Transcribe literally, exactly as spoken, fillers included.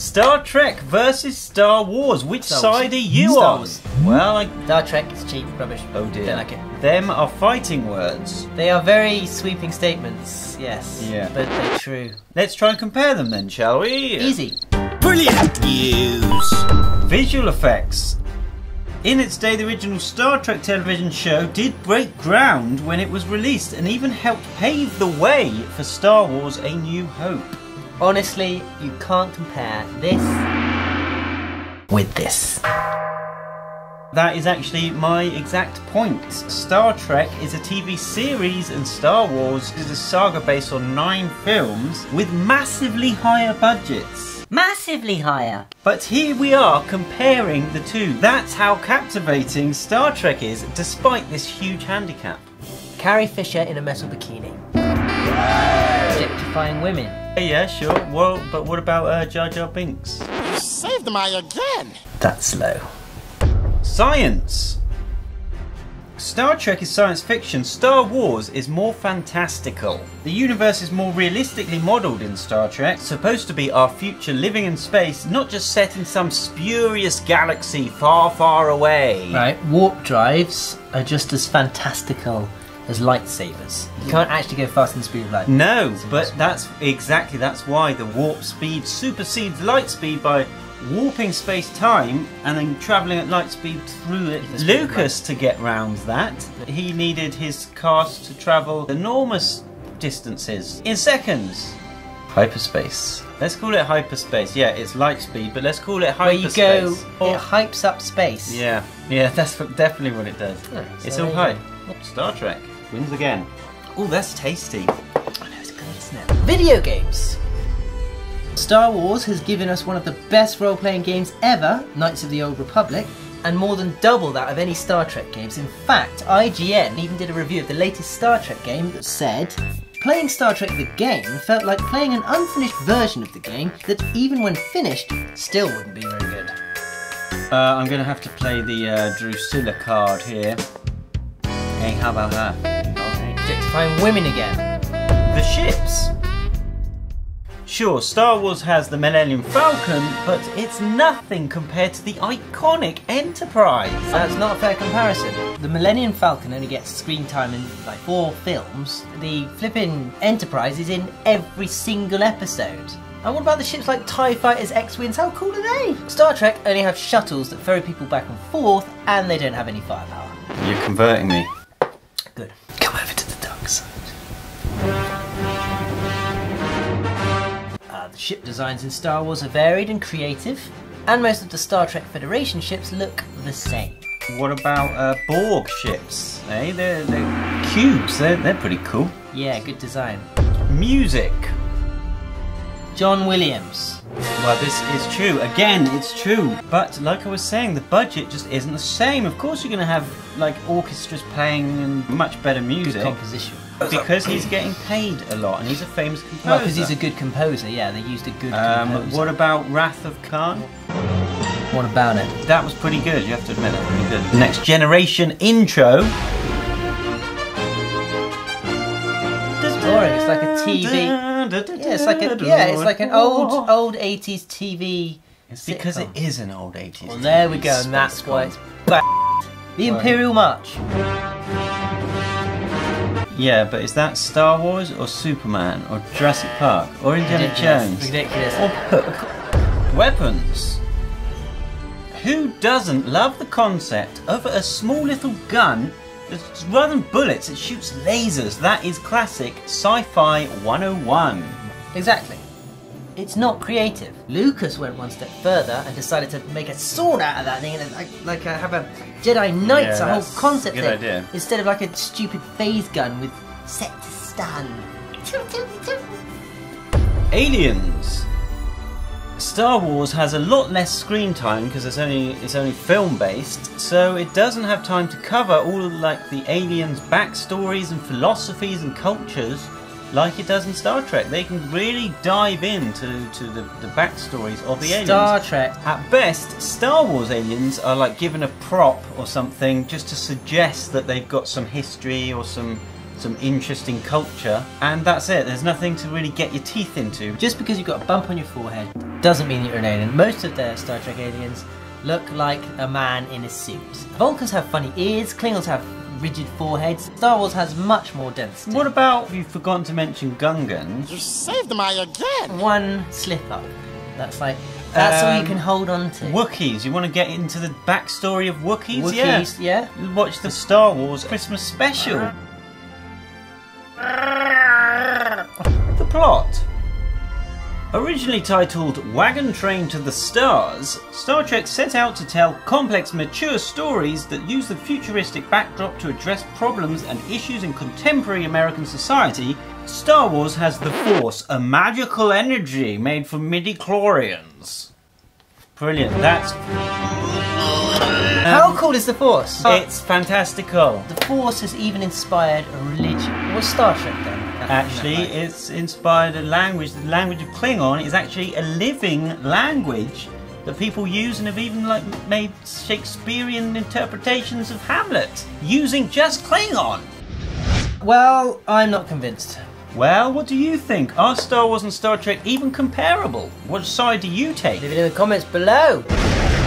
Star Trek versus Star Wars. Which Star Wars. side are you Star Wars. on? Well, I... Star Trek is cheap rubbish. Oh dear. Don't like it. Them are fighting words. They are very sweeping statements, yes. Yeah. But they're true. Let's try and compare them then, shall we? Easy. Brilliant news. Visual effects. In its day, the original Star Trek television show did break ground when it was released and even helped pave the way for Star Wars: A New Hope. Honestly, you can't compare this with this. That is actually my exact point. Star Trek is a T V series and Star Wars is a saga based on nine films with massively higher budgets. Massively higher! But here we are comparing the two. That's how captivating Star Trek is, despite this huge handicap. Carrie Fisher in a metal bikini. Objectifying women. Yeah, sure. Well, but what about uh, Jar Jar Binks? You saved my again! That's slow. Science. Star Trek is science fiction, Star Wars is more fantastical. The universe is more realistically modelled in Star Trek, supposed to be our future living in space, not just set in some spurious galaxy far, far away. Right, warp drives are just as fantastical as lightsabers. You can't actually go faster than the speed of light. No, but that's exactly, that's why the warp speed supersedes light speed by warping space-time and then travelling at light speed through it. Lucas, to get round that, he needed his cast to travel enormous distances in seconds. Hyperspace. Let's call it hyperspace. Yeah, it's light speed, but let's call it hyperspace. Where you go, or it hypes up space. Yeah, yeah, that's definitely what it does. Yeah, so it's all hype. Star Trek wins again. Oh, that's tasty. I know, it's good, isn't it? Video games. Star Wars has given us one of the best role-playing games ever, Knights of the Old Republic, and more than double that of any Star Trek games. In fact, I G N even did a review of the latest Star Trek game that said, playing Star Trek the game felt like playing an unfinished version of the game that even when finished, still wouldn't be very good. Uh, I'm gonna have to play the uh, Drusilla card here. Hey, how about her? Objectifying women again. The ships. Sure, Star Wars has the Millennium Falcon, but it's nothing compared to the iconic Enterprise. That's not a fair comparison. The Millennium Falcon only gets screen time in like four films. The flipping Enterprise is in every single episode. And what about the ships like TIE Fighters, X-Wings? How cool are they? Star Trek only have shuttles that ferry people back and forth, and they don't have any firepower. You're converting me. Good. Come over to the dark side. The ship designs in Star Wars are varied and creative, and most of the Star Trek Federation ships look the same. What about uh, Borg ships? Hey, they're, they're cubes, they're, they're pretty cool. Yeah, good design. Music. John Williams. Well, this is true. Again, it's true. But like I was saying, the budget just isn't the same. Of course you're going to have like orchestras playing and much better music. Good composition. Because he's getting paid a lot and he's a famous composer. Well, because he's a good composer, yeah, they used a good um, composer. What about Wrath of Khan? What about it? That was pretty good, you have to admit, that was pretty good. Next Generation intro. It's boring, it's like a T V... Yeah, it's like, a, yeah, it's like an old, old eighties T V... It's because sitcom. It is an old eighties Well, there T V we go, and that's why it's b******. The Imperial March. Yeah, but is that Star Wars or Superman or Jurassic Park or Indiana Ridiculous. Jones? Ridiculous. Or Hook? Weapons. Who doesn't love the concept of a small little gun that's rather than bullets, it shoots lasers? That is classic sci-fi one oh one. Exactly. It's not creative. Lucas went one step further and decided to make a sword out of that thing and like, like uh, have a Jedi Knights, yeah, a whole concept a good thing, idea. Instead of like a stupid phase gun with set to stun. Aliens. Star Wars has a lot less screen time because it's only it's only film based, so it doesn't have time to cover all of like the aliens' backstories and philosophies and cultures like it does in Star Trek. They can really dive into to the, the backstories of the Star aliens. Star Trek. At best, Star Wars aliens are like given a prop or something just to suggest that they've got some history or some some interesting culture, and that's it. There's nothing to really get your teeth into. Just because you've got a bump on your forehead doesn't mean you're an alien. Most of their Star Trek aliens look like a man in a suit. Vulcans have funny ears, Klingons have rigid foreheads. Star Wars has much more density. What about, you've forgotten to mention Gungans. You saved my again! One slip-up. That's like, that's um, all you can hold on to. Wookiees. You want to get into the backstory of Wookiees? Wookiees, yeah. yeah. Watch the Star Wars Christmas special. The plot. Originally titled Wagon Train to the Stars, Star Trek set out to tell complex, mature stories that use the futuristic backdrop to address problems and issues in contemporary American society. Star Wars has the Force, a magical energy made from midi-chlorians. Brilliant, that's... How um, cool is the Force? Oh. It's fantastical. The Force has even inspired a religion. What's Star Trek then? Actually, it's inspired a language. The language of Klingon is actually a living language that people use and have even like made Shakespearean interpretations of Hamlet using just Klingon. Well, I'm not convinced. Well, what do you think? Are Star Wars and Star Trek even comparable? What side do you take? Leave it in the comments below.